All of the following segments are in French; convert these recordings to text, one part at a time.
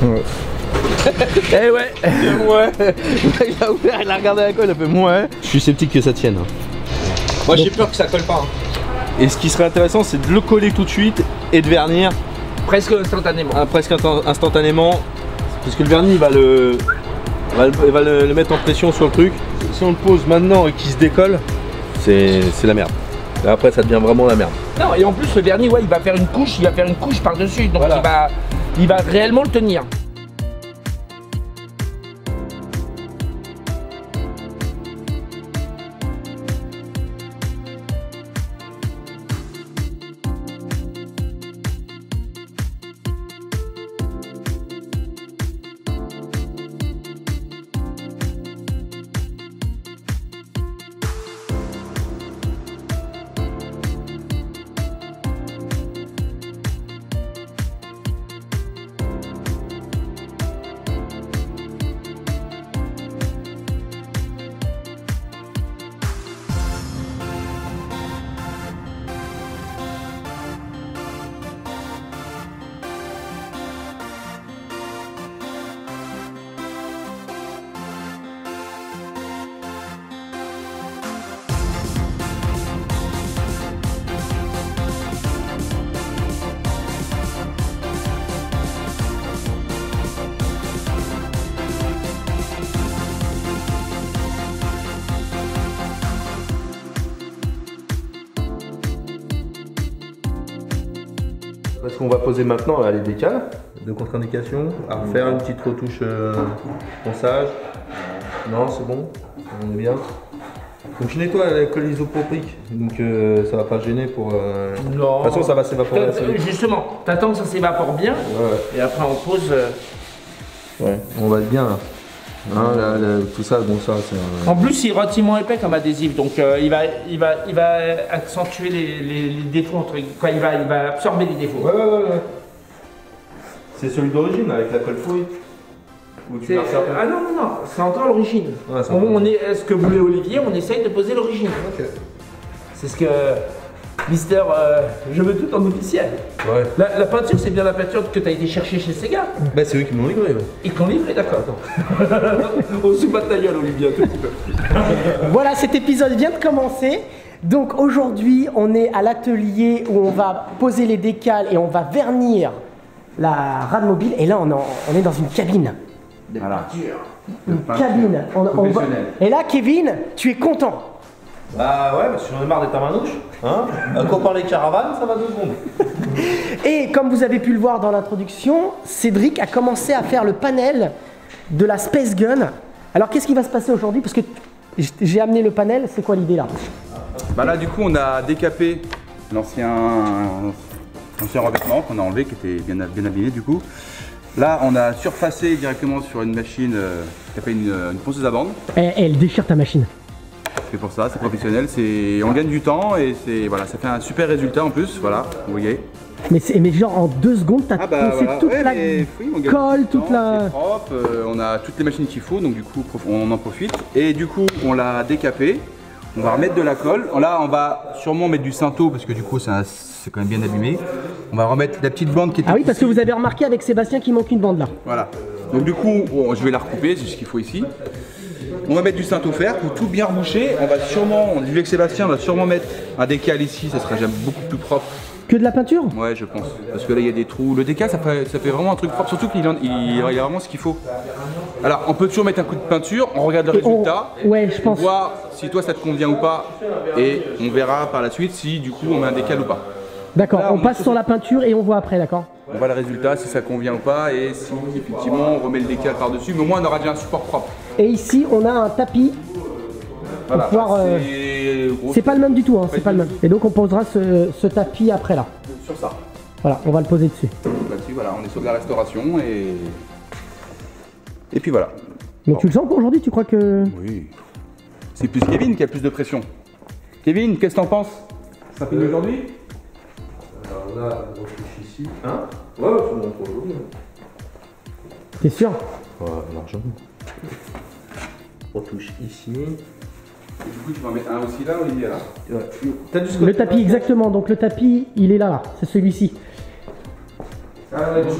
Ouais. Eh ouais. Ouais. Il a ouvert, il a regardé la colle, il a fait ouais. Je suis sceptique que ça tienne. Moi j'ai peur que ça colle pas. Hein. Et ce qui serait intéressant, c'est de le coller tout de suite et de vernir. Presque instantanément. Ah, presque instantanément. Parce que le vernis va le mettre en pression sur le truc. Si on le pose maintenant et qu'il se décolle, c'est la merde. Et après ça devient vraiment la merde. Non, et en plus le vernis, ouais, il va faire une couche, par-dessus. Donc voilà. il va réellement le tenir. Ce qu'on va poser maintenant, là, les décales de contre-indication, à refaire une petite retouche ponçage. Non, c'est bon, on est bien. Donc je nettoie la colle isopropique, donc ça va pas gêner pour. Non. De toute façon, ça va s'évaporer. Justement, t'attends que ça s'évapore bien, ouais. Et après on pose. Ouais, on va être bien là. Hein, tout ça, bon ça c'est. En plus, il est relativement épais comme adhésif, donc il va accentuer les défauts, quoi, il va absorber les défauts. Ouais. C'est celui d'origine avec la colle fouille. Ah non, c'est encore l'origine. Ouais, ce que voulait Olivier, on essaye de poser l'origine. Okay. C'est ce que Mister, je veux tout en officiel. Ouais. La peinture, c'est bien la peinture que tu as été chercher chez Sega. Bah, c'est eux qui m'ont livré. Ouais. Ils t'ont livré, d'accord. On se bat de ta gueule, Olivier, un tout petit peu. Voilà, cet épisode vient de commencer. Donc aujourd'hui, on est à l'atelier où on va poser les décales et on va vernir la RAD mobile. Et là, on est dans une cabine. Voilà. Une cabine. Et là, Kevin, tu es content. Bah ouais, parce que j'en ai marre d'être à manouche, hein. Quand on parle des caravanes, ça va 2 secondes. Et comme vous avez pu le voir dans l'introduction, Cédric a commencé à faire le panel de la Space Gun. Alors qu'est-ce qui va se passer aujourd'hui? Parce que j'ai amené le panel, c'est quoi l'idée là? Bah là du coup on a décapé l'ancien revêtement qu'on a enlevé, qui était bien abîmé du coup. Là, on a surfacé directement sur une machine qui s'appelle une ponceuse à bande. Elle déchire ta machine. C'est pour ça, c'est professionnel, on gagne du temps et voilà, ça fait un super résultat en plus, voilà, vous voyez. Mais genre en 2 secondes, t'as poncé toute la colle, toute la... C'est propre, on a toutes les machines qu'il faut, donc du coup on en profite. Et du coup on l'a décapé, on va remettre de la colle, là on va sûrement mettre du synto parce que du coup c'est quand même bien abîmé. On va remettre la petite bande qui était... Ah oui, parce que vous avez remarqué avec Sébastien qu'il manque une bande là. Voilà, donc du coup je vais la recouper, c'est ce qu'il faut ici. On va mettre du synthofer pour tout bien reboucher. On va sûrement, on dit avec Sébastien, on va sûrement mettre un décal ici, ça sera jamais beaucoup plus propre. Que de la peinture? Ouais, je pense. Parce que là, il y a des trous. Le décal, ça fait vraiment un truc propre, surtout qu'il y a vraiment ce qu'il faut. Alors, on peut toujours mettre un coup de peinture, on regarde le résultat. Ouais, je pense. On voit si toi ça te convient ou pas. Et on verra par la suite si du coup on met un décal ou pas. D'accord, on passe sur la peinture et on voit après, d'accord? On voit le résultat, si ça convient ou pas, et si effectivement on remet le décal par-dessus, mais au moins on aura déjà un support propre. Et ici on a un tapis. Voilà, c'est pas le même du tout, hein, c'est pas le même. Et donc on posera ce tapis après là. Sur ça. Voilà, on va le poser dessus. Là-dessus, voilà, on est sur de la restauration et puis voilà. Mais tu le sens pour aujourd'hui, tu crois que... Oui. C'est plus Kevin qui a plus de pression. Kevin, qu'est-ce que t'en penses? Ça finit aujourd'hui? Alors là, on touche ici. Hein? Ouais, c'est bon pour aujourd'hui. T'es sûr? Ouais, largement. On touche ici. Et du coup, tu vas en mettre un aussi là, Olivier, là. Ouais. Le tapis, exactement. Donc le tapis, il est là, là. C'est celui-ci. Ah, ouais, donc, tu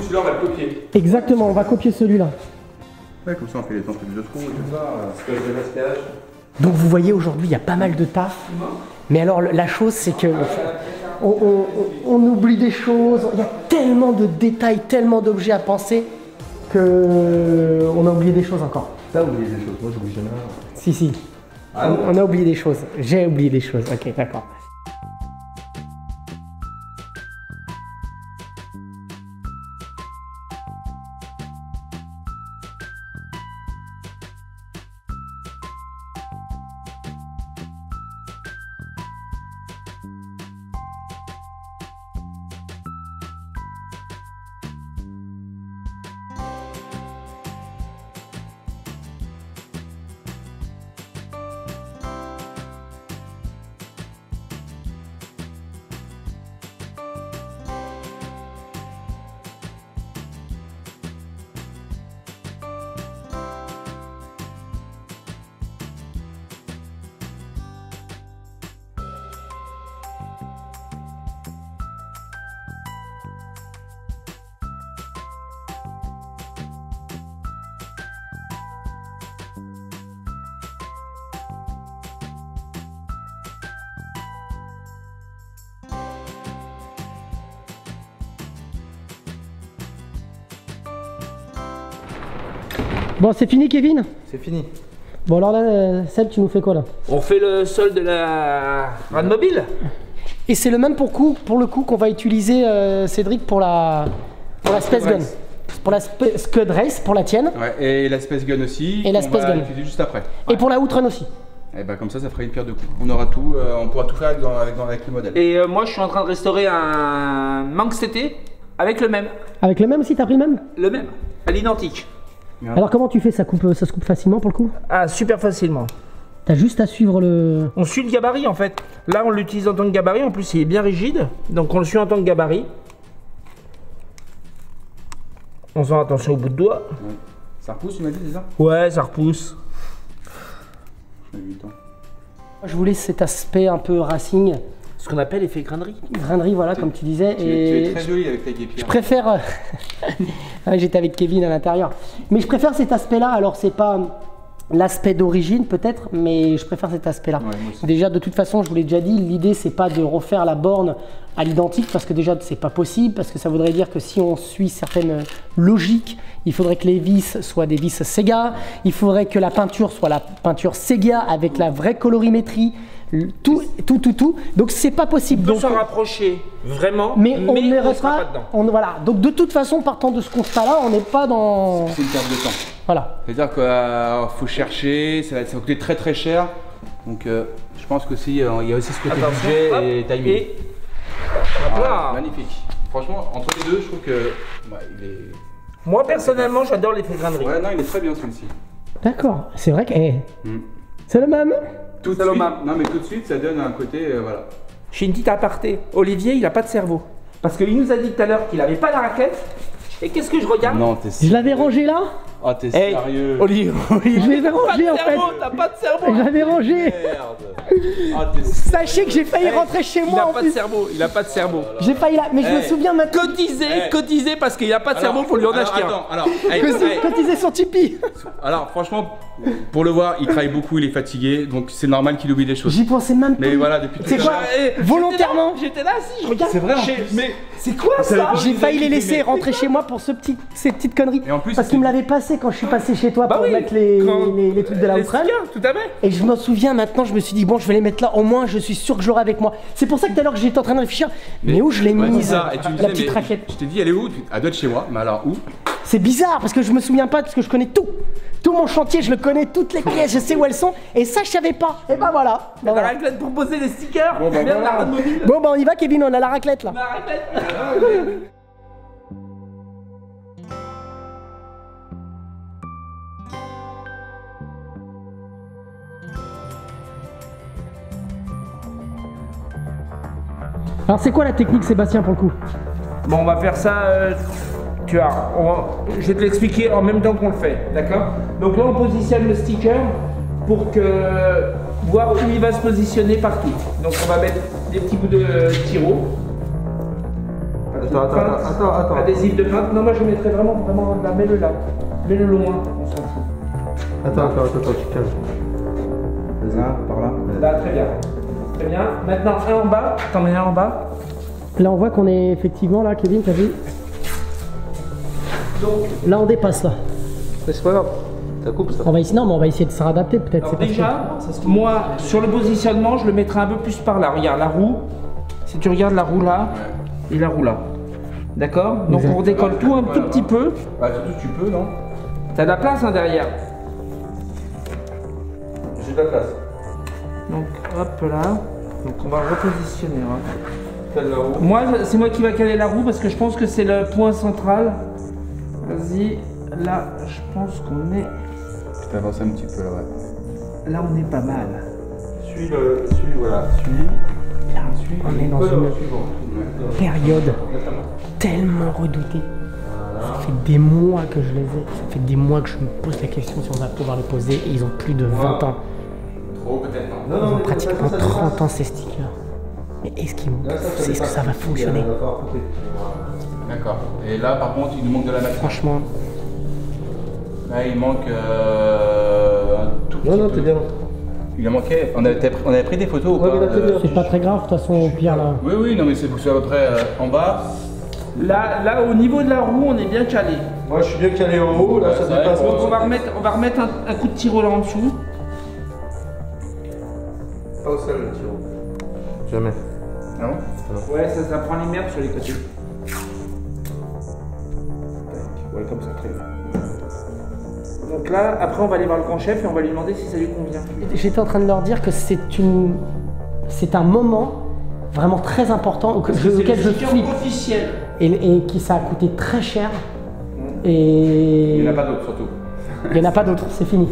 celui-là, on va le copier. Exactement, on va copier celui-là. Ouais, comme ça, on fait les temps plus de trous. Donc vous voyez, aujourd'hui, il y a pas mal de taf. Mais alors, la chose, c'est que... On oublie des choses, il y a tellement de détails, tellement d'objets à penser qu'on a oublié des choses encore. T'as oublié des choses, moi j'oublie jamais. Si, si. Ah, on a oublié des choses, j'ai oublié des choses, ok, d'accord. Bon, c'est fini, Kevin? C'est fini. Bon, alors là, Seb, tu nous fais quoi là? On fait le sol de la RAD mobile. Et c'est le même pour le coup qu'on va utiliser, Cédric, pour la Space Gun. Pour la Scud Race, pour la tienne. Ouais, et la Space Gun aussi. Et la Space Gun. Juste après. Ouais. Et pour la Outrun aussi. Et bah comme ça, ça fera une pierre de coups. On aura tout, on pourra tout faire avec le modèle. Et moi, je suis en train de restaurer un Manx-CT avec le même. Avec le même aussi, t'as pris le même? Le même, à l'identique. Alors comment tu fais, ça se coupe facilement pour le coup? Ah, super facilement. T'as juste à suivre le... On suit le gabarit en fait. Là on l'utilise en tant que gabarit, en plus il est bien rigide. Donc on le suit en tant que gabarit. On s'en attention au bout de doigt. Ouais. Ça repousse, tu m'as dit, c'est ça? Ouais, ça repousse. Je vous laisse cet aspect un peu racing. Ce qu'on appelle effet grainerie. Grainerie, voilà, comme tu disais. Tu es très joli avec ta guépière. Je préfère... J'étais avec Kevin à l'intérieur. Mais je préfère cet aspect-là. Alors, c'est pas l'aspect d'origine, peut-être, mais je préfère cet aspect-là. Ouais, déjà, de toute façon, je vous l'ai déjà dit, l'idée, c'est pas de refaire la borne à l'identique, parce que déjà, c'est pas possible, parce que ça voudrait dire que si on suit certaines logiques, il faudrait que les vis soient des vis Sega, il faudrait que la peinture soit la peinture Sega avec la vraie colorimétrie. Tout. Donc c'est pas possible. Donc s'en rapprocher vraiment, mais on sera pas dedans. Voilà. Donc de toute façon, partant de ce constat-là, on n'est pas dans. C'est une perte de temps. Voilà. C'est-à-dire qu'il faut chercher, ça va coûter très très cher. Donc je pense que si il y a aussi ce côté budget et timing. Et... Ah, magnifique. Franchement, entre les deux, je trouve que il est. Moi personnellement, j'adore l'effet grainerie. Ouais, non, il est très bien celui-ci. D'accord. C'est vrai que c'est le même. Tout de suite, ça donne un côté, voilà. J'ai une petite aparté. Olivier, il n'a pas de cerveau. Parce qu'il nous a dit tout à l'heure qu'il n'avait pas la raquette. Et qu'est-ce que je regarde? Non, t'es sérieux. Je l'avais rangé là. Oh, t'es sérieux. Olivier, je l'avais rangé en fait. T'as pas de cerveau. Je l'avais rangé. Merde. Oh, sachez que j'ai failli rentrer chez moi en plus. Il n'a pas de cerveau. J'ai failli là, mais je me souviens maintenant. Cotiser parce qu'il n'a pas de cerveau, faut lui en acheter un. Cotiser sur Tipeee. Alors franchement, pour le voir, il travaille beaucoup, il est fatigué, donc c'est normal qu'il oublie des choses. J'y pensais même pas. Mais voilà, depuis tout à l'heure. C'est quoi? Volontairement. J'étais là, si, je regarde. C'est vrai. Mais c'est quoi ça? J'ai failli les laisser rentrer chez moi pour ces petites conneries. Et en plus, parce qu'il me l'avait passé quand je suis passé chez toi pour mettre les trucs de la Outrun. Tout à fait. Et je m'en souviens maintenant, je me suis dit bon, je vais les mettre là, au moins je suis sûr que j'aurai avec moi. C'est pour ça que tout à l'heure j'étais en train de réfléchir, mais où je l'ai mise, la petite raquette. Je t'ai dit elle est où? Elle doit être chez moi, mais alors où? C'est bizarre parce que je me souviens pas, parce que je connais tout mon chantier, je le connais, toutes les pièces, je sais où elles sont, et ça je savais pas. Et bah voilà. On a la raclette pour poser les stickers. Bon bah on y va Kevin, on a la raclette là. Alors c'est quoi la technique Sébastien pour le coup? Bon on va faire ça, tu vois, je vais te l'expliquer en même temps qu'on le fait, d'accord? Donc là on positionne le sticker pour que, voir où il va se positionner partout. Donc on va mettre des petits bouts de tiro. Attends. Adhésif de peinte. Non, moi je mettrais vraiment là. Mets-le là. Mets-le loin. Attends, tu calmes. Vas-y, par là. Là, très bien. Très bien. Maintenant, un en bas. T'en mets un en bas. Là, on voit qu'on est effectivement là, Kevin, t'as vu? Donc, là, on dépasse là. C'est pas grave. Ça coupe ça. On va essayer, non, mais on va essayer de se réadapter peut-être. Déjà, moi, sur le positionnement, je le mettrai un peu plus par là. Regarde la roue. Si tu regardes la roue là et la roue là. D'accord? Donc, on décolle tout un tout petit peu. Bah, surtout, tu peux, non? T'as de la place hein, derrière. J'ai de la place. Donc, hop là. Donc, on va repositionner. Hein. Moi, c'est moi qui va caler la roue parce que je pense que c'est le point central. Vas-y, là, je pense qu'on est... Tu peux avancer un petit peu, là, ouais. Là, on est pas mal. Suis le... Suis, voilà. On est dans une période tellement redoutée. Voilà. Ça fait des mois que je les ai. Ça fait des mois que je me pose la question si on va pouvoir les poser. Et ils ont plus de 20 ans. Trop, peut-être, non. Ils ont pratiquement 30 ans, ces stickers. Mais est-ce que ça va fonctionner? D'accord. Et là, par contre, il nous manque de la matière. Franchement. Là, il manque un tout petit peu. Non, t'es bien. Il a manqué. On avait pris des photos ou pas? C'est pas très grave, de toute façon, au pire, là. Oui, non, mais c'est à peu près en bas. Là, au niveau de la roue, on est bien calé. Moi, je suis bien calé en haut. Là, ça dépasse. Donc, on va remettre un coup de tiro là en dessous. Pas au sol, le tiro. Jamais. Non? Ouais, ça prend les merdes sur les côtés. Comme ça, très bien. Donc là, après, on va aller voir le grand chef et on va lui demander si ça lui convient. J'étais en train de leur dire que c'est un moment vraiment très important auquel je flippe. Officiel. Et qui ça a coûté très cher. Et il n'y en a pas d'autres surtout. Il n'y en a pas d'autres, c'est fini.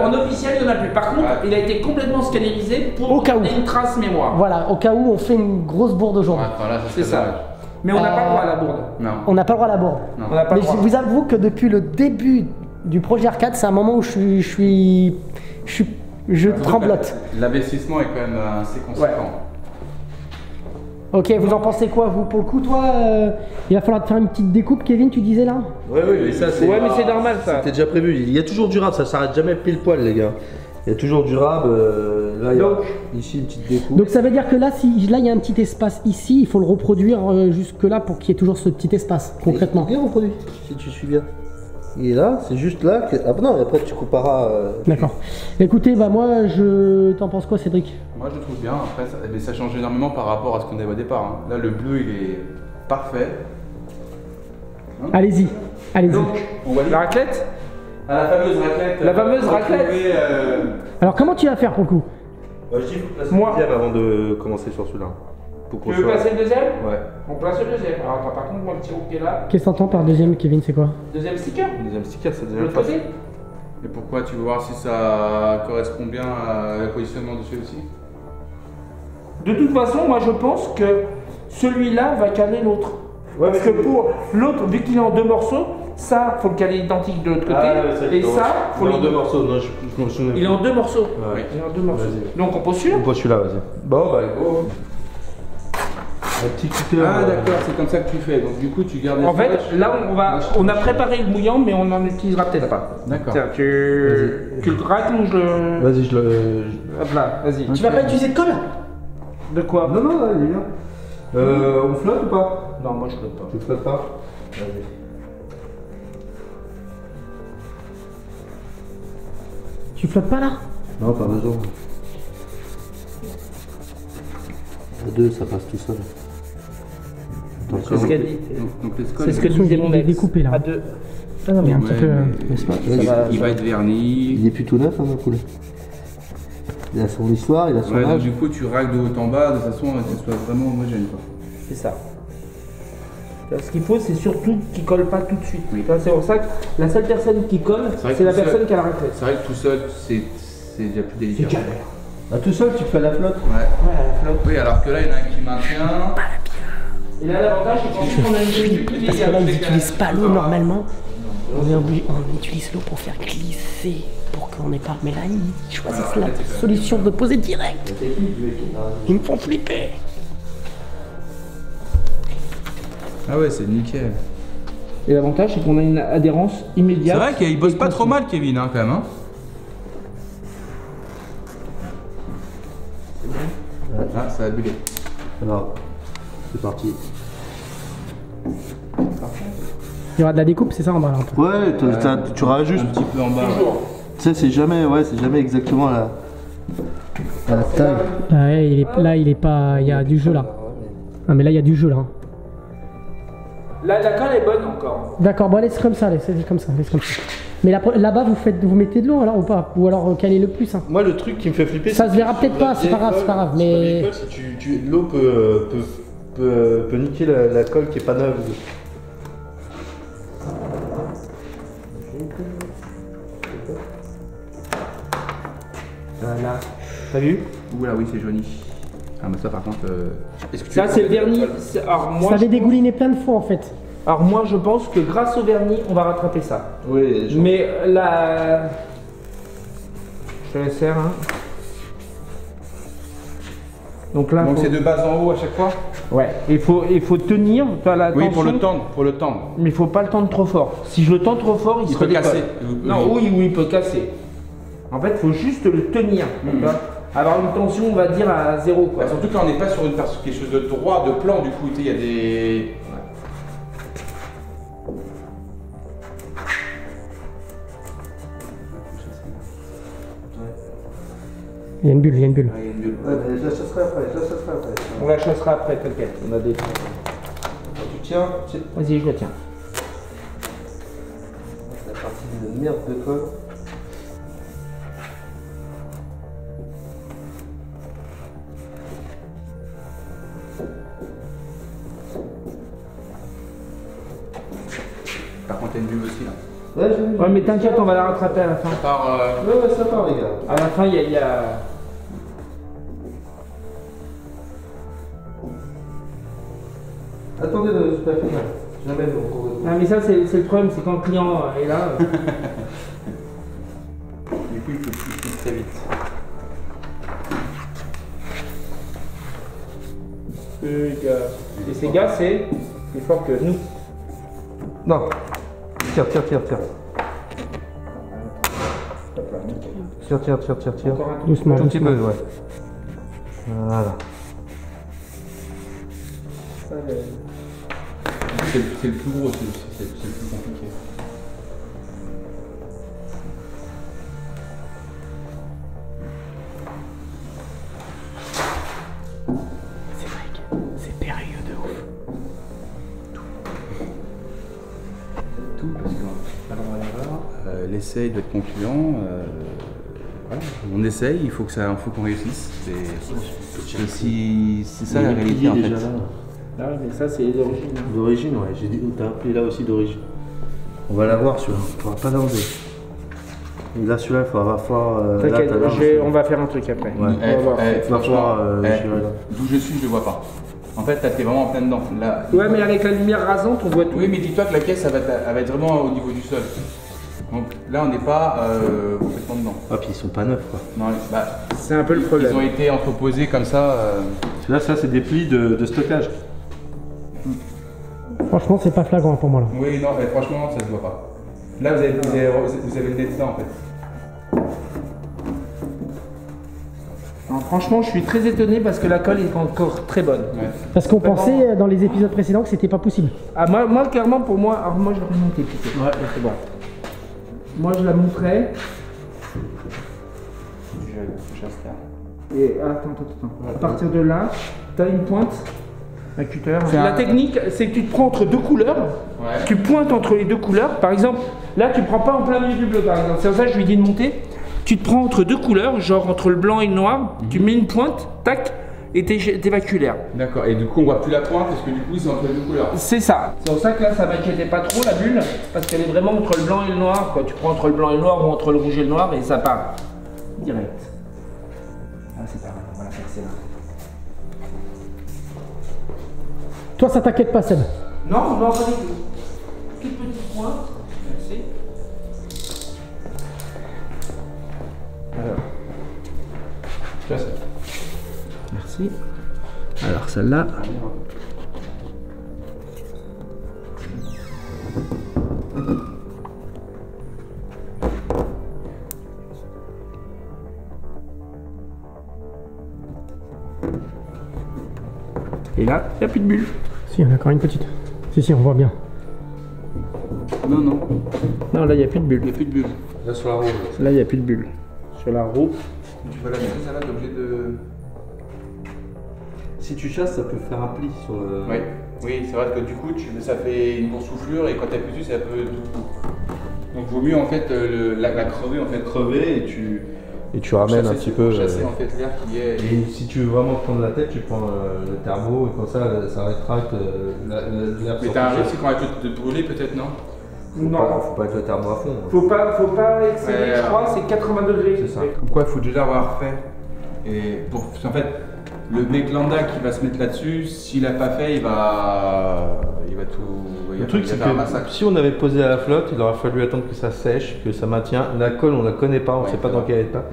En officiel, il n'y en a plus. Par contre, il a été complètement scannerisé pour donner une trace mémoire. Voilà, au cas où on fait une grosse bourde aujourd'hui. Ouais, voilà, c'est ça. Dommage. Mais on n'a pas le droit à la bourde. Non. On n'a pas le droit à la bourde. Non. Mais je vous avoue que depuis le début du projet arcade, c'est un moment où je tremblote. L'investissement est quand même assez conséquent. Ouais. Ok, vous en pensez quoi, vous? Pour le coup, toi, il va falloir te faire une petite découpe, Kevin, tu disais là? Oui, mais ça c'est... Ouais, mais c'est normal ça. C'était déjà prévu. Il y a toujours du rab, ça s'arrête jamais pile poil, les gars. Il y a toujours du rab, là il y a ici une petite découpe. Donc ça veut dire que là, là il y a un petit espace ici, il faut le reproduire jusque là pour qu'il y ait toujours ce petit espace, concrètement. Il est bien reproduit, si tu suis bien. Il est là, c'est juste là que... Ah non, mais après tu comparas... D'accord. Écoutez, bah moi, t'en penses quoi, Cédric? Moi je trouve bien, après ça change énormément par rapport à ce qu'on avait au départ. Hein. Là le bleu il est parfait. Hein? Allez-y, allez-y. Donc, on va la raclette. La fameuse raclette. Alors comment tu vas faire pour le coup? Bah, je dis vous placez le deuxième avant de commencer sur celui-là. Tu veux placer le deuxième? Ouais. On place le deuxième. Alors attends, par contre moi le petit roquet là. Qu'est-ce que t'entends par deuxième, Kevin? C'est quoi? Deuxième sticker? Deuxième sticker, c'est déjà le passé. Et pourquoi? Tu veux voir si ça correspond bien à le positionnement de celui-ci? De toute façon, moi je pense que celui-là va caler l'autre. Ouais, parce que pour l'autre, vu qu'il est en deux morceaux, ça, faut le caler identique de l'autre côté, et ça, faut le... Il est en deux morceaux, non, je me souviens. Il est en deux morceaux. Oui, il est en deux morceaux. Donc on pose celui-là? On pose celui-là, vas-y. Bon, bah, go. Un petit cutter. Ah, d'accord, c'est comme ça que tu fais. Donc du coup, tu gardes les flèches. En fait, là, on a préparé le mouillant, mais on n'en utilisera peut-être pas. D'accord. Tu le racles ou je... Vas-y, je le... Hop là, vas-y. Tu vas pas utiliser de colle? De quoi? Non, non, il est bien. On flotte ou pas? Non, moi je flotte pas. Tu flottes pas? Vas-y. Tu flottes pas là? Non, pas besoin. À deux, ça passe tout seul. C'est ce qu'elle dit. C'est ce que nous avons découpé là. À deux. Ah non, mais un petit peu. Il va être verni. Il est plutôt neuf, hein, mon poulet. Il a son histoire, il a son âge. Du coup, tu racles de haut en bas de façon à ce que ce soit vraiment homogène. C'est ça. Ce qu'il faut, c'est surtout qu'il colle pas tout de suite. Oui. C'est pour ça que la seule personne qui colle, c'est la personne qui a la raclette. C'est vrai que tout seul, c'est déjà plus délicat. C'est galère. Bah, tout seul, tu fais la flotte. Ouais, la flotte. Oui, alors que là, il y en a un qui maintient. Et là, l'avantage, c'est qu'on a une technique. Parce que là, ils n'utilisent pas l'eau normalement. On utilise l'eau pour faire glisser pour qu'on ait pas. Mais là, ils choisissent la solution de poser direct. Ils me font flipper. Ah ouais, c'est nickel. Et l'avantage, c'est qu'on a une adhérence immédiate. C'est vrai qu'il bosse pas trop mal, Kevin, hein, quand même. Hein. Ah, ça a bugué. Alors, c'est parti. Il y aura de la découpe, c'est ça, en bas là, en fait. Ouais, tu rajoutes un petit peu en bas. Tu sais, c'est jamais, ouais, jamais exactement la taille. Ouais, là, il est pas. Il y a du jeu là. Non, mais là, il y a du jeu là. Là, la colle est bonne encore. D'accord, bon, laisse comme ça, laisse comme ça. Mais là-bas, vous mettez de l'eau alors ou pas? Ou alors calez le plus hein. Moi, le truc qui me fait flipper, ça se verra peut-être pas, c'est pas grave, mais l'eau peut niquer la colle qui est pas neuve. Voilà. T'as vu? Oula, oui, c'est joli. Ah, mais ça, par contre. Est-ce que tu... Ça, c'est le vernis. Alors, moi, ça avait dégouliné plein de fois en fait. Alors moi je pense que grâce au vernis on va rattraper ça. Oui. Mais la... Je te la serre hein. Donc là... Donc c'est de bas en haut à chaque fois. Ouais. Il faut tenir la tension. Oui, pour le tendre. Mais il faut pas le tendre trop fort. Si je le tends trop fort, il se peut casser. Non, oui, il peut casser. En fait, il faut juste le tenir. Mmh. Avoir une tension, on va dire, à zéro quoi. Bah, surtout quand on n'est pas sur une quelque chose de droit, de plan du coup, il y a des... Il y a une bulle, Ah, il y a une bulle. Ouais, mais je la chasserai après, On la chassera après, t'inquiète. On a des... Tu tiens, Vas-y, je la tiens. C'est la partie de merde de colle. Par contre, il y a une bulle aussi là. Ouais, ouais mais t'inquiète, on va la rattraper à la fin. Ça part, ouais, ça part les gars. À la fin, il y a... Attendez, je suis pas fini. Jamais vous courez. Ah mais ça, c'est le problème, c'est quand le client est là... Du coup, il faut pousser très vite. Et ces gars, c'est plus fort que nous. Non. Tire. Tire. Doucement. Un petit peu, ouais. Voilà. C'est le plus gros, c'est le plus compliqué. L'essai doit être concluant, voilà. On essaye, il faut qu'on réussisse, c'est ça la réalité en fait. Ah ouais, mais ça c'est les origines. Hein. D'origine, ouais, t'as appelé là aussi d'origine. On va l'avoir celui-là, on va pas l'enlever. Là celui-là, il va falloir... T'inquiète, on va faire un truc après. Ouais. Il va falloir... D'où je suis, je le vois pas. En fait, là, t'es vraiment en plein dedans. Là, ouais, mais avec la lumière rasante, on voit tout. Oui, mais dis-toi que la pièce, elle va être vraiment au niveau du sol. Donc là on n'est pas complètement dedans. Ah puis ils sont pas neufs quoi. Non, bah, c'est un peu le problème. Ils ont été entreposés comme ça. Là ça c'est des plis de stockage. Franchement c'est pas flagrant pour moi là. Oui non mais franchement ça se voit pas. Là vous avez le nez dedans en fait. Non, franchement je suis très étonné parce que la colle est encore très bonne. Ouais. Parce qu'on pensait dans les épisodes précédents que c'était pas possible. Ah moi clairement pour moi, alors moi je vais remonter plutôt. Ouais c'est bon. Moi je la montrais. Et attends. À partir de là, tu as une pointe. Un cutter. La technique, c'est que tu te prends entre deux couleurs. Ouais. Tu pointes entre les deux couleurs. Par exemple, là tu prends pas en plein milieu du bleu par exemple. C'est pour ça que je lui dis de monter. Tu te prends entre deux couleurs, genre entre le blanc et le noir. Mm-hmm. Tu mets une pointe, tac, et t'évacues l'air. D'accord. Et du coup on voit plus la pointe parce que du coup c'est entre les deux couleurs. C'est ça. C'est pour ça que là ça m'inquiétait pas trop la bulle parce qu'elle est vraiment entre le blanc et le noir quoi. Tu prends entre le blanc et le noir ou entre le rouge et le noir et ça part direct. Ah c'est pas mal, on va la faire là. Toi ça t'inquiète pas Seb? Non, non pas du tout. Toute petite pointe. Merci. Merci. Alors celle-là. Et là, il n'y a plus de bulle. Si, il y en a encore une petite. Si, si, on voit bien. Non, non. Non, là, il n'y a plus de bulle. Il n'y a plus de bulle. Là, sur la roue. Là, il n'y a plus de bulle. Sur la roue. Tu vas la mettre, ça là, t'es obligé de... Si tu chasses, ça peut faire un pli sur le... Oui, oui, c'est vrai que du coup, ça fait une boursouflure et quand tu appuies dessus, ça peut... Donc, vaut mieux, en fait, la crever, en fait, crever et tu... Et tu ramènes un petit peu. Chasser, en fait, l'air qui est... Et si tu veux vraiment prendre la tête, tu prends le thermo et comme ça, ça rétracte l'air. Mais t'as un risque quand même de brûler, peut-être, non? Non. Faut pas être le thermo à fond. Faut pas excéder, je crois, c'est 80 degrés. C'est ça. Comme quoi, il faut déjà avoir fait. Et pour, en fait, le mec lambda qui va se mettre là-dessus, s'il a pas fait, il va tout. Le truc, c'est que si on avait posé à la flotte, il aurait fallu attendre que ça sèche, que ça maintient. La colle, on la connaît pas, on sait pas dans quel état.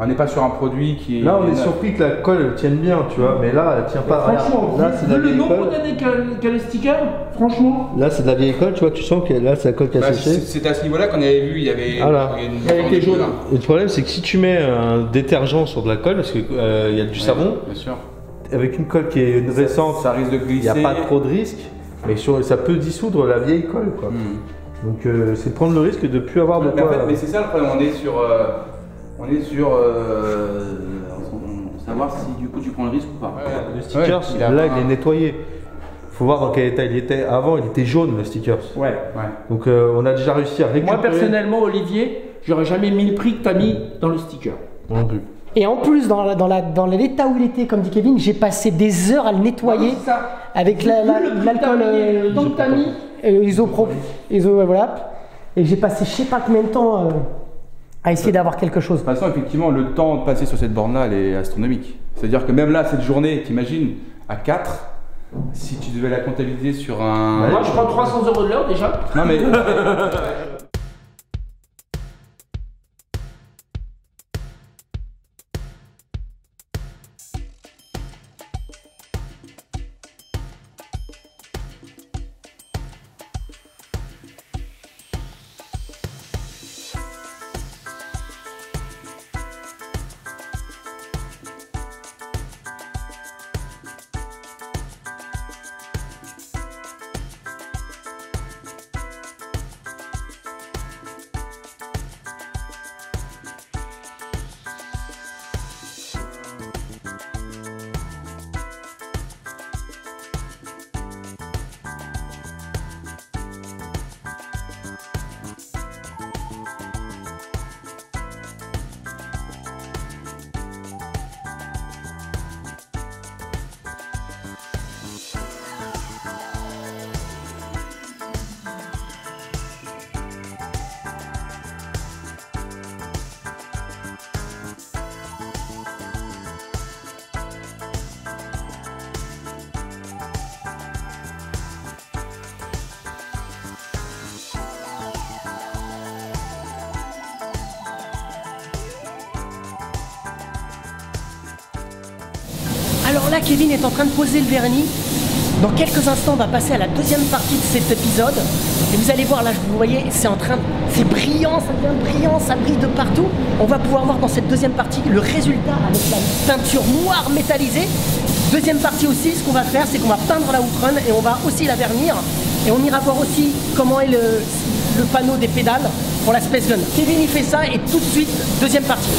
On n'est pas sur un produit qui est... Là, on est surpris que la colle tienne bien, tu vois, mais là, elle tient pas. Franchement, là, c'est de la vieille colle. Le nombre d'années qu'a le sticker, franchement... Là, c'est de la vieille colle, tu vois, tu sens que là, c'est la colle qui a séché. C'est à ce niveau-là qu'on avait vu, il y avait... Et le problème, c'est que si tu mets un détergent sur de la colle, parce qu'il y a du savon, avec une colle qui est récente, ça risque de glisser. Il n'y a pas trop de risque. Mais ça peut dissoudre la vieille colle, quoi. Donc c'est prendre le risque de ne plus avoir de colle. Mais c'est ça le problème, on est sur... savoir si du coup tu prends le risque ou pas. Ouais, le sticker, ouais, là il est nettoyé. Faut voir dans quel état il était avant, il était jaune le sticker. Ouais, ouais. Donc on a déjà réussi à récupérer... Moi personnellement, Olivier, j'aurais jamais mis le prix que tu as mis dans le sticker. Non plus. Et en plus, dans l'état où il était, comme dit Kevin, j'ai passé des heures à le nettoyer avec l'alcool, isopropyl, voilà. Et j'ai passé je sais pas combien de temps à essayer d'avoir quelque chose. De toute façon, effectivement, le temps passé sur cette borne-là, elle est astronomique. C'est-à-dire que même là, cette journée, t'imagines, à 4, si tu devais la comptabiliser sur un... Moi, je prends 300 € de l'heure déjà. Non mais... Alors là, Kevin est en train de poser le vernis. Dans quelques instants, on va passer à la deuxième partie de cet épisode. Et vous allez voir, là, vous voyez, c'est brillant, ça devient brillant, ça brille de partout. On va pouvoir voir dans cette deuxième partie le résultat avec la peinture noire métallisée. Deuxième partie aussi, ce qu'on va faire, c'est qu'on va peindre la Outrun et on va aussi la vernir. Et on ira voir aussi comment est le panneau des pédales pour la Space Gun. Kevin, il fait ça et tout de suite, deuxième partie.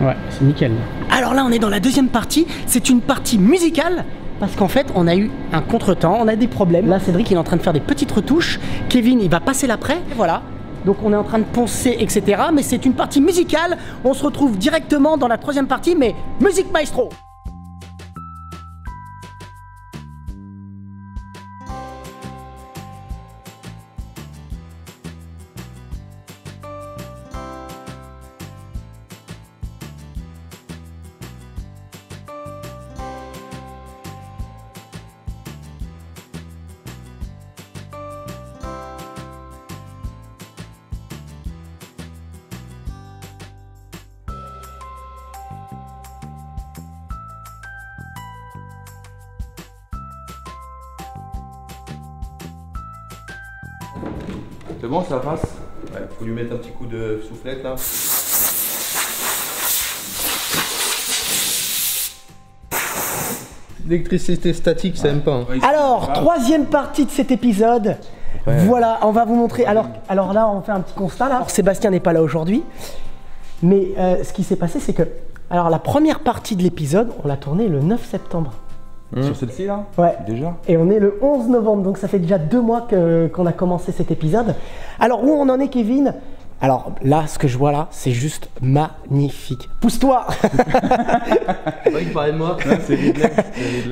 Ouais, c'est nickel. Alors là, on est dans la deuxième partie. C'est une partie musicale. Parce qu'en fait, on a eu un contretemps, on a des problèmes. Là, Cédric, il est en train de faire des petites retouches. Kevin, il va passer l'après. Voilà. Donc, on est en train de poncer, etc. Mais c'est une partie musicale. On se retrouve directement dans la troisième partie, mais musique maestro. C'est bon, ça passe. Ouais, faut lui mettre un petit coup de soufflette là. L'électricité statique, ça aime pas. Hein. Alors, troisième partie de cet épisode. Ouais. Voilà, on va vous montrer. Alors là, on fait un petit constat là. Alors, Sébastien n'est pas là aujourd'hui, mais ce qui s'est passé, c'est que, alors la première partie de l'épisode, on l'a tournée le 9 septembre. Sur celle-ci là? Ouais. Déjà. Et on est le 11 novembre, donc ça fait déjà 2 mois qu'on a commencé cet épisode. Alors où on en est, Kevin? Alors là, ce que je vois là, c'est juste magnifique. Pousse-toi.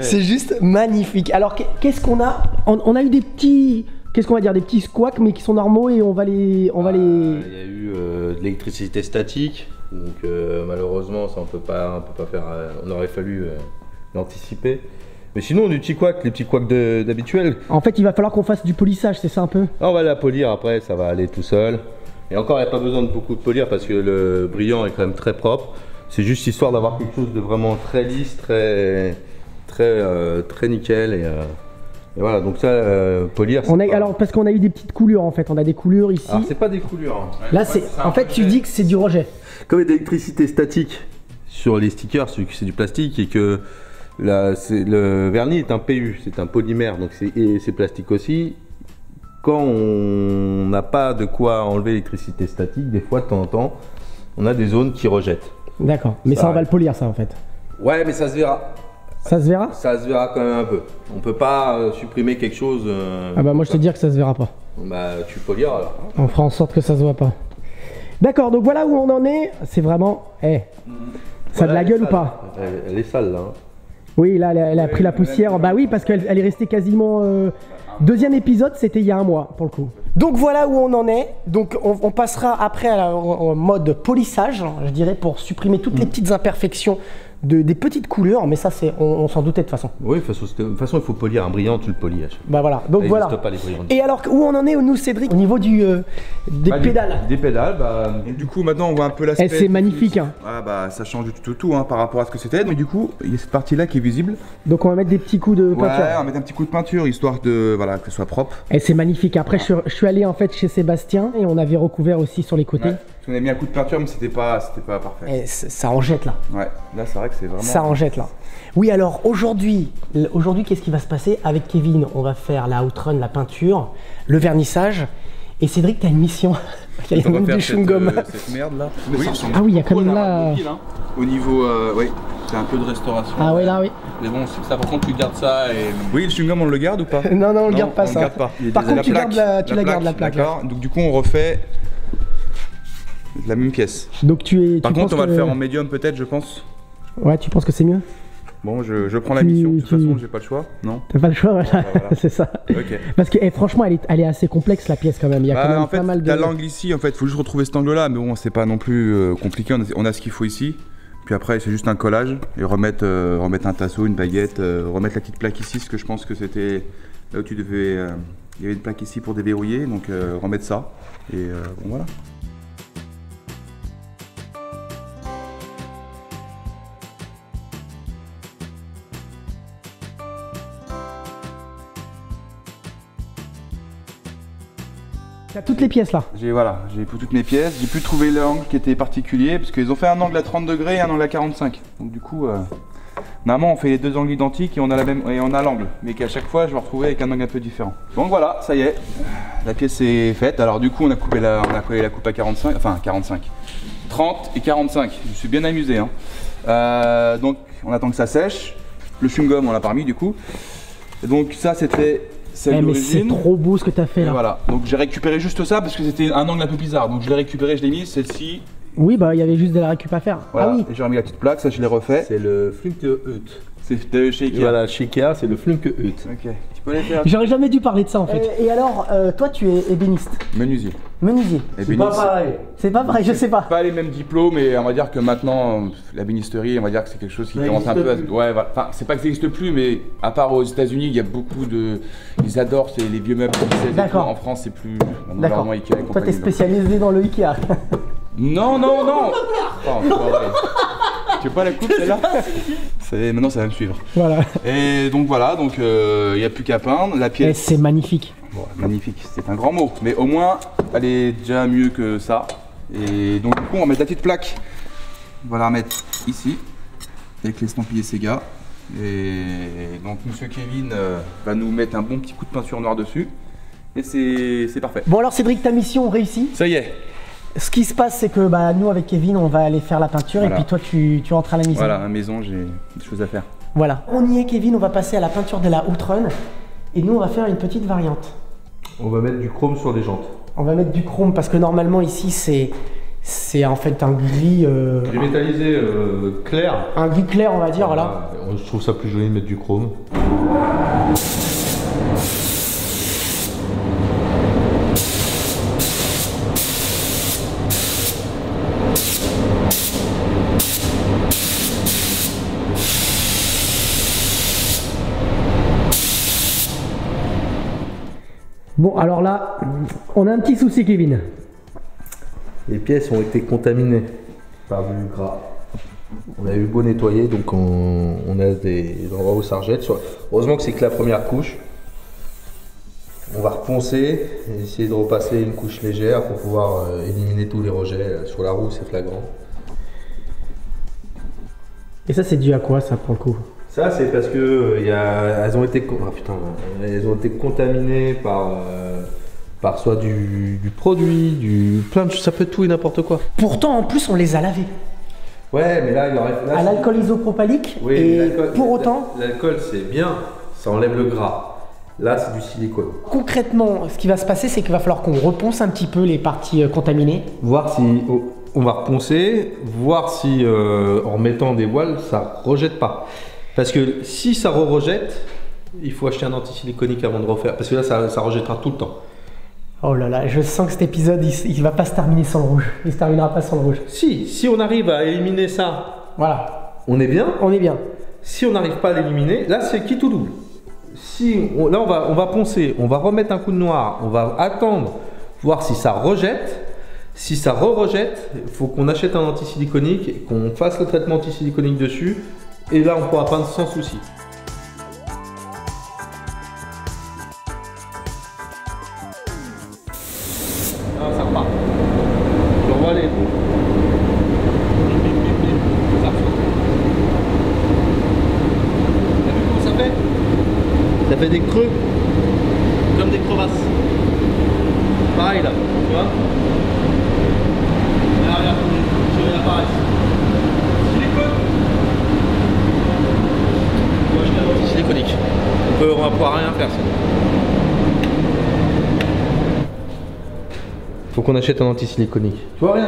C'est juste magnifique. Alors qu'est-ce qu'on a? On a eu des petits... Qu'est-ce qu'on va dire? Des petits squawks, mais qui sont normaux et on va les... Il y a eu de l'électricité statique, donc malheureusement ça on peut pas faire... on aurait fallu... l'anticiper. Mais sinon, du petit couac, les petits couacs d'habituel. En fait, il va falloir qu'on fasse du polissage, c'est ça un peu? On va la polir après, ça va aller tout seul. Et encore, il n'y a pas besoin de beaucoup de polir parce que le brillant est quand même très propre. C'est juste histoire d'avoir quelque chose de vraiment très lisse, très nickel. Et voilà, donc ça, polir. Alors, parce qu'on a eu des petites coulures en fait, on a des coulures ici. Alors, c'est pas des coulures. Hein. Là, c'est. En fait, tu dis que c'est du rejet. Comme d'électricité statique. Sur les stickers, c'est du plastique et que là, le vernis est un PU, c'est un polymère, donc c'est plastique aussi. Quand on n'a pas de quoi enlever l'électricité statique, des fois de temps en temps, on a des zones qui rejettent. D'accord, mais ça on va le polir ça en fait. Ouais, mais ça se verra. Ça se verra? Ça se verra quand même un peu. On peut pas supprimer quelque chose. Ah bah moi je te dis que ça se verra pas. Bah tu poliras alors. On fera en sorte que ça se voit pas. D'accord, donc voilà où on en est. C'est vraiment... Hey. Ça a de la gueule ou pas? Elle est sale là. Hein. Oui, là elle a pris la poussière. Bah oui, parce qu'elle est restée quasiment. Deuxième épisode, c'était il y a 1 mois pour le coup. Donc voilà où on en est. Donc on passera après en mode polissage, je dirais, pour supprimer toutes les petites imperfections des petites couleurs. Mais ça, c'est on s'en doutait de toute façon. Oui, de toute façon, il faut polir un brillant, tu le polis. Bah voilà. Donc voilà. Pas les brillants. Et alors où on en est nous, Cédric, au niveau du pédales. Des pédales, bah. Donc, du coup, maintenant, on voit un peu l'aspect. C'est magnifique. Hein. Ah bah ça change du tout hein, par rapport à ce que c'était. Mais du coup, il y a cette partie-là qui est visible. Donc on va mettre des petits coups de peinture. Ouais, on va mettre un petit coup de peinture histoire de voilà. Que ce soit propre. Et c'est magnifique. Après, je suis allé en fait chez Sébastien et on avait recouvert aussi sur les côtés. Ouais, on a mis un coup de peinture, mais c'était pas parfait. Et ça en jette là. Ouais, là c'est vrai que c'est vraiment. Ça en jette là. Oui, alors aujourd'hui, qu'est-ce qui va se passer avec Kevin? On va faire la Outrun, la peinture, le vernissage. Et Cédric, t'as une mission. Il y a même du chewing-gum. Cette merde là. Oui, ah oui, il y a quand même là. Mobile, hein. Au niveau, oui, c'est un peu de restauration. Ah oui, là oui. Mais bon, ça par contre, tu gardes ça et. Oui, le chewing-gum, on le garde ou pas? Non, on le garde pas ça. Par contre, tu gardes la plaque. D'accord. Donc du coup, on refait la même pièce. Donc tu es. Par contre, on va le faire en médium peut-être, je pense. Ouais, tu penses que c'est mieux? Bon, je prends la mission, de toute façon, j'ai pas le choix, non? T'as pas le choix, voilà, c'est ça. Okay. Parce que eh, franchement, elle est assez complexe la pièce quand même, il y a quand même pas mal de... T'as l'angle ici, en fait, il faut juste retrouver cet angle-là, mais bon, c'est pas non plus compliqué, on a ce qu'il faut ici. Puis après, c'est juste un collage, et remettre un tasseau, une baguette, remettre la petite plaque ici, parce que je pense que c'était là où tu devais... Il y avait une plaque ici pour déverrouiller, donc remettre ça, et bon, voilà. T'as toutes les pièces là? Voilà, j'ai toutes mes pièces. J'ai pu trouver l'angle qui était particulier parce qu'ils ont fait un angle à 30 degrés et un angle à 45. Donc du coup, normalement on fait les deux angles identiques et on a l'angle. Mais qu'à chaque fois je vais retrouver avec un angle un peu différent. Donc voilà, ça y est, la pièce est faite. Alors du coup on a coupé la coupe à 45, enfin 45. 30 et 45. Je me suis bien amusé, hein. Donc on attend que ça sèche. Le chewing-gum on l'a parmi du coup. Et donc ça c'était celle d'origine. C'est trop beau ce que tu as fait là. Et voilà, donc j'ai récupéré juste ça parce que c'était un angle un peu bizarre. Donc je l'ai récupéré, je l'ai mis, celle-ci. Oui bah il y avait juste de la récup à faire. Voilà. Ah oui. J'ai remis la petite plaque, ça je l'ai refait. C'est le Flunkehut. C'est chez Ikea. Voilà, chez Ikea, c'est le Flunkehut. Ok. J'aurais jamais dû parler de ça en fait. Et alors, toi tu es ébéniste? Menuisier. Menuisier. C'est pas pareil. C'est pas pareil, je sais pas. Pas les mêmes diplômes, mais on va dire que maintenant, la bénisterie, on va dire que c'est quelque chose qui commence un peu à... Ouais, voilà. Enfin, c'est pas que ça n'existe plus, mais à part aux États-Unis, il y a beaucoup de... Ils adorent les vieux meubles. D'accord. En France, c'est plus... D'accord. Toi t'es spécialisé dans le Ikea. Non, non, non. Tu veux pas la coupe celle-là? Maintenant ça va me suivre. Voilà. Et donc voilà, donc il n'y a plus qu'à peindre la pièce. C'est magnifique. Bon, magnifique, c'est un grand mot. Mais au moins, elle est déjà mieux que ça. Et donc du coup, on va mettre la petite plaque. On va la remettre ici, avec l'estampillé Sega. Et donc monsieur Kevin va nous mettre un bon petit coup de peinture noire dessus. Et c'est parfait. Bon alors Cédric, ta mission réussie. Ça y est. Ce qui se passe, c'est que bah, nous, avec Kevin, on va aller faire la peinture voilà. Et puis toi, tu rentres à la maison. Voilà, à la maison, j'ai des choses à faire. Voilà. On y est, Kevin, on va passer à la peinture de la Outrun et nous, on va faire une petite variante. On va mettre du chrome sur les jantes. On va mettre du chrome parce que normalement, ici, c'est en fait un gris... gris métallisé clair. Un gris clair, on va dire, voilà. Je trouve ça plus joli de mettre du chrome. Bon, alors là, on a un petit souci, Kevin. Les pièces ont été contaminées par du gras. On a eu beau nettoyer, donc on a des endroits où ça rejette. Heureusement que c'est que la première couche. On va reponcer, essayer de repasser une couche légère pour pouvoir éliminer tous les rejets. Sur la roue, c'est flagrant. Et ça, c'est dû à quoi, ça, pour le coup ? Ça, c'est parce que elles ont été contaminées par, soit du produit, plein de choses, ça peut tout et n'importe quoi. Pourtant, en plus, on les a lavées. Ouais, mais là, il aurait à l'alcool isopropalique. Oui, et pour autant, l'alcool, c'est bien, ça enlève le gras. Là, c'est du silicone. Concrètement, ce qui va se passer, c'est qu'il va falloir qu'on reponce un petit peu les parties contaminées. Voir si on va reponcer, voir si en mettant des voiles, ça rejette pas. Parce que si ça rejette, il faut acheter un anti-siliconique avant de refaire. Parce que là, ça rejettera tout le temps. Oh là là, je sens que cet épisode, il va pas se terminer sans le rouge. Il se terminera pas sans le rouge. Si on arrive à éliminer ça, voilà, on est bien. On est bien. Si on n'arrive pas à l'éliminer, là, c'est qui tout double. Là, on va poncer, on va remettre un coup de noir, on va attendre, voir si ça rejette. Si ça rejette, il faut qu'on achète un anti-siliconique, qu'on fasse le traitement anti-siliconique dessus. Et là, on pourra peindre sans souci. Ah, ça repart. Je revois les... Ça repart. T'as vu comment ça fait? Ça fait des creux. Comme des crevasses. Pareil, là. Tu vois? Là, regarde, je vais apparaître. Siliconique. On va pouvoir rien faire. Faut qu'on achète un anti-siliconique. Tu vois rien,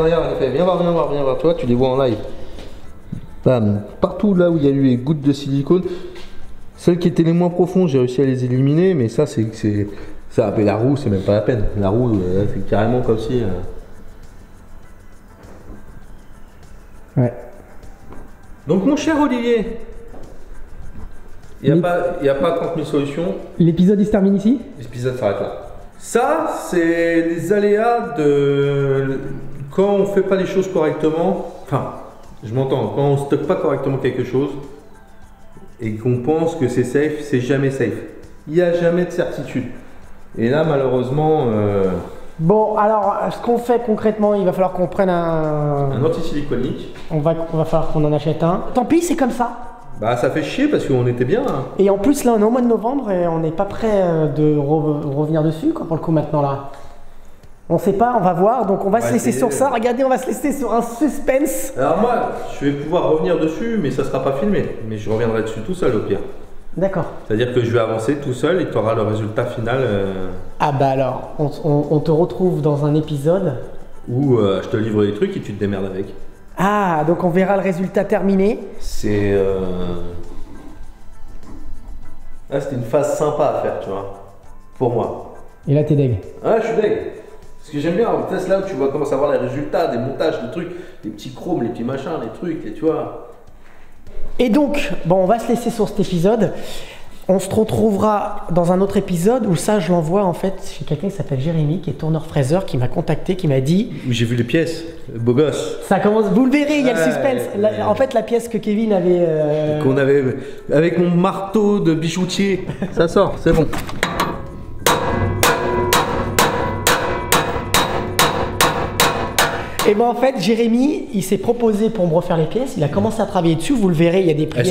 regarde, viens voir. Toi, tu les vois en live. Bam. Partout là où il y a eu les gouttes de silicone, celles qui étaient les moins profondes, j'ai réussi à les éliminer, mais ça, c'est ça. Mais la roue, c'est même pas la peine. La roue, c'est carrément comme si. Ouais. Donc mon cher Olivier. Il n'y a pas 30 000 solutions. L'épisode, il se termine ici? L'épisode s'arrête là. Ça, c'est les aléas de... Quand on ne fait pas les choses correctement, enfin, je m'entends, quand on ne stocke pas correctement quelque chose et qu'on pense que c'est safe, c'est jamais safe. Il n'y a jamais de certitude. Et là, malheureusement... Bon, alors, ce qu'on fait concrètement, il va falloir qu'on prenne un anti-siliconique. On va falloir qu'on en achète un. Tant pis, c'est comme ça. Bah ça fait chier parce qu'on était bien. Hein. Et en plus là on est au mois de novembre et on n'est pas prêt de revenir dessus quoi pour le coup maintenant là. On sait pas, on va voir, donc on va se laisser sur ça. Regardez, on va se laisser sur un suspense. Alors moi, je vais pouvoir revenir dessus, mais ça sera pas filmé. Mais je reviendrai dessus tout seul au pire. D'accord. C'est-à-dire que je vais avancer tout seul et tu auras le résultat final. Ah bah alors, on te retrouve dans un épisode où je te livre des trucs et tu te démerdes avec. Ah, donc on verra le résultat terminé. C'est... Ah, c'était une phase sympa à faire, tu vois, pour moi. Et là, t'es deg. Ah, je suis deg. Parce que j'aime bien, c'est là où tu vois commencer à voir les résultats, des montages, des trucs, des petits chromes, les petits machins, les trucs, et tu vois. Et donc, bon, on va se laisser sur cet épisode. On se retrouvera dans un autre épisode où ça, je l'envoie en fait chez quelqu'un qui s'appelle Jérémy, qui est tourneur fraiseur, qui m'a contacté, qui m'a dit... J'ai vu les pièces, beau gosse. Ça commence, vous le verrez, il y a le suspense. La, en fait, la pièce que Kevin avait... Qu'on avait avec mon marteau de bijoutier. Ça sort, c'est bon. Et ben en fait, Jérémy, il s'est proposé pour me refaire les pièces, il a commencé à travailler dessus, vous le verrez, il y a des pièces,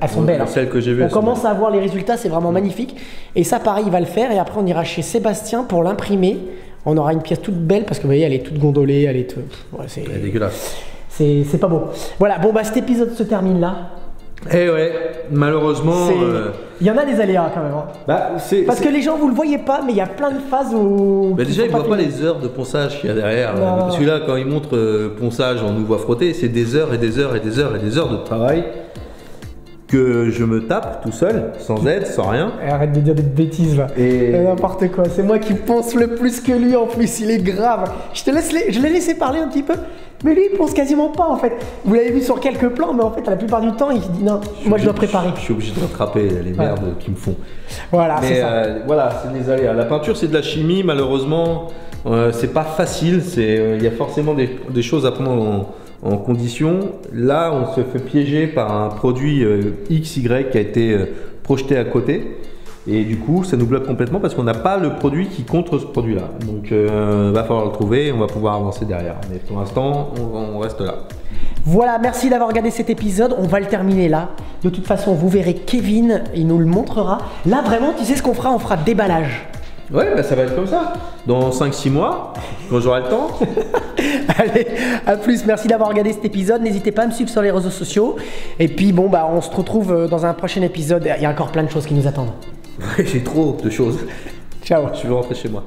elles sont belles. Hein. Celles que j'ai vues. On commence à voir les résultats, c'est vraiment magnifique. Et ça, pareil, il va le faire, et après on ira chez Sébastien pour l'imprimer. On aura une pièce toute belle, parce que vous voyez, elle est toute gondolée, elle est... Ouais, c'est dégueulasse. C'est pas beau. Voilà, bon bah cet épisode se termine là. Eh ouais, malheureusement... Il y en a des aléas quand même. Hein. Bah, parce que les gens, vous le voyez pas, mais il y a plein de phases où... Bah déjà, ils ne voient pas les heures de ponçage qu'il y a derrière. Parce que là, quand ils montrent ponçage, on nous voit frotter, c'est des heures et des heures et des heures et des heures de travail que je me tape tout seul, sans aide, sans rien. Arrête de dire des bêtises là. Et n'importe quoi, c'est moi qui ponce le plus que lui en plus, il est grave. Je l'ai laissé parler un petit peu. Mais lui, il pense quasiment pas en fait. Vous l'avez vu sur quelques plans, mais en fait, la plupart du temps, il se dit non, moi je dois préparer. Je suis obligé de rattraper les merdes qui me font. Voilà, c'est ça. Voilà, c'est des aléas. La peinture, c'est de la chimie, malheureusement, c'est pas facile. Il y a forcément des choses à prendre en condition. Là, on se fait piéger par un produit XY qui a été projeté à côté. Et du coup, ça nous bloque complètement parce qu'on n'a pas le produit qui contre ce produit-là. Donc, va falloir le trouver et on va pouvoir avancer derrière. Mais pour l'instant, on reste là. Voilà, merci d'avoir regardé cet épisode. On va le terminer là. De toute façon, vous verrez Kevin, il nous le montrera. Là, vraiment, tu sais ce qu'on fera? On fera déballage. Ouais, bah, ça va être comme ça. Dans 5-6 mois, quand j'aurai le temps. Allez, à plus. Merci d'avoir regardé cet épisode. N'hésitez pas à me suivre sur les réseaux sociaux. Et puis, bon, bah, on se retrouve dans un prochain épisode. Il y a encore plein de choses qui nous attendent. Ouais, j'ai trop de choses. Ciao. Je vais rentrer chez moi.